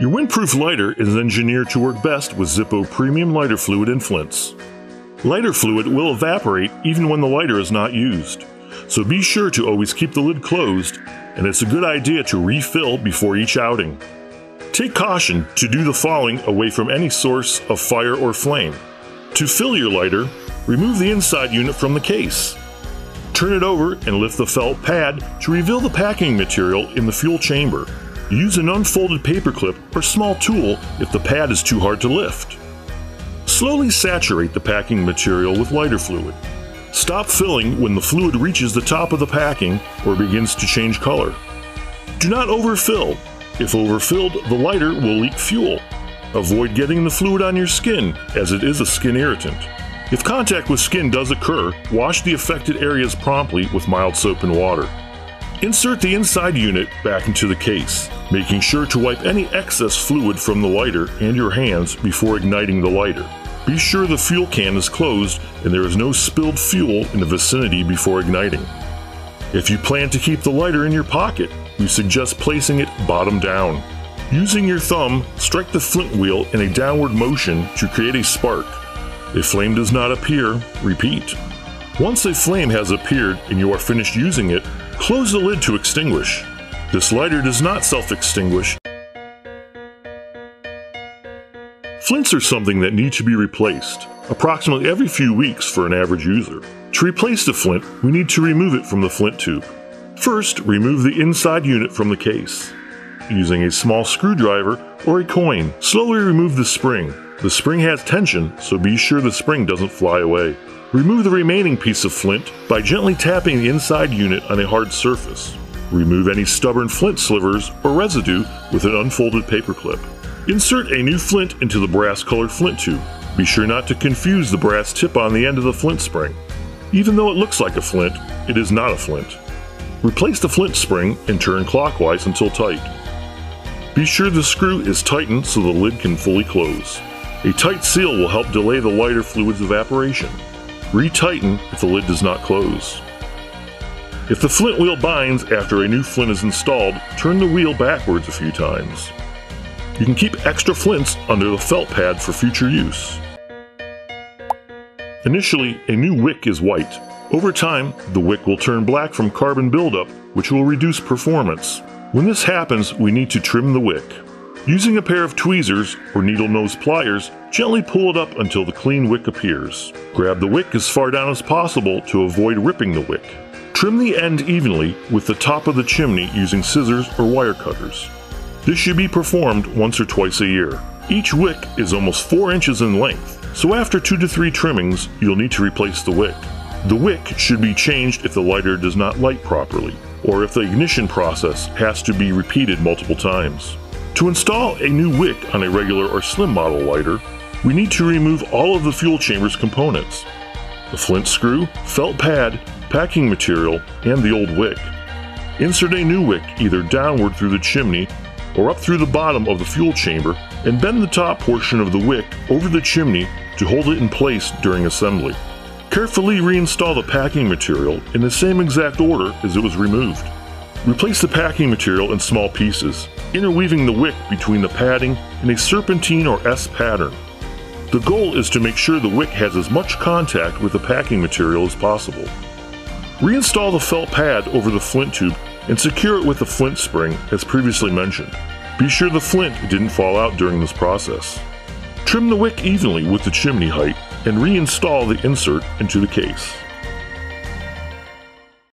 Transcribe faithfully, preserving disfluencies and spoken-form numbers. Your windproof lighter is engineered to work best with Zippo Premium Lighter Fluid and Flints. Lighter fluid will evaporate even when the lighter is not used, so be sure to always keep the lid closed, and it's a good idea to refill before each outing. Take caution to do the following away from any source of fire or flame. To fill your lighter, remove the inside unit from the case. Turn it over and lift the felt pad to reveal the packing material in the fuel chamber. Use an unfolded paper clip or small tool if the pad is too hard to lift. Slowly saturate the packing material with lighter fluid. Stop filling when the fluid reaches the top of the packing or begins to change color. Do not overfill. If overfilled, the lighter will leak fuel. Avoid getting the fluid on your skin, as it is a skin irritant. If contact with skin does occur, wash the affected areas promptly with mild soap and water. Insert the inside unit back into the case, making sure to wipe any excess fluid from the lighter and your hands before igniting the lighter. Be sure the fuel can is closed and there is no spilled fuel in the vicinity before igniting. If you plan to keep the lighter in your pocket, we suggest placing it bottom down. Using your thumb, strike the flint wheel in a downward motion to create a spark. If flame does not appear, repeat. Once a flame has appeared and you are finished using it, close the lid to extinguish. This lighter does not self-extinguish. Flints are something that need to be replaced, approximately every few weeks for an average user. To replace the flint, we need to remove it from the flint tube. First, remove the inside unit from the case. Using a small screwdriver or a coin, slowly remove the spring. The spring has tension, so be sure the spring doesn't fly away. Remove the remaining piece of flint by gently tapping the inside unit on a hard surface. Remove any stubborn flint slivers or residue with an unfolded paper clip. Insert a new flint into the brass-colored flint tube. Be sure not to confuse the brass tip on the end of the flint spring. Even though it looks like a flint, it is not a flint. Replace the flint spring and turn clockwise until tight. Be sure the screw is tightened so the lid can fully close. A tight seal will help delay the lighter fluid's evaporation. Retighten if the lid does not close. If the flint wheel binds after a new flint is installed, turn the wheel backwards a few times. You can keep extra flints under the felt pad for future use. Initially, a new wick is white. Over time, the wick will turn black from carbon buildup, which will reduce performance. When this happens, we need to trim the wick. Using a pair of tweezers or needle nose pliers, gently pull it up until the clean wick appears. Grab the wick as far down as possible to avoid ripping the wick. Trim the end evenly with the top of the chimney using scissors or wire cutters. This should be performed once or twice a year. Each wick is almost four inches in length, so after two to three trimmings, you'll need to replace the wick. The wick should be changed if the lighter does not light properly, or if the ignition process has to be repeated multiple times. To install a new wick on a regular or slim model lighter, we need to remove all of the fuel chamber's components: the flint screw, felt pad, packing material, and the old wick. Insert a new wick either downward through the chimney or up through the bottom of the fuel chamber and bend the top portion of the wick over the chimney to hold it in place during assembly. Carefully reinstall the packing material in the same exact order as it was removed. Replace the packing material in small pieces, interweaving the wick between the padding in a serpentine or S pattern. The goal is to make sure the wick has as much contact with the packing material as possible. Reinstall the felt pad over the flint tube and secure it with the flint spring as previously mentioned. Be sure the flint didn't fall out during this process. Trim the wick evenly with the chimney height and reinstall the insert into the case.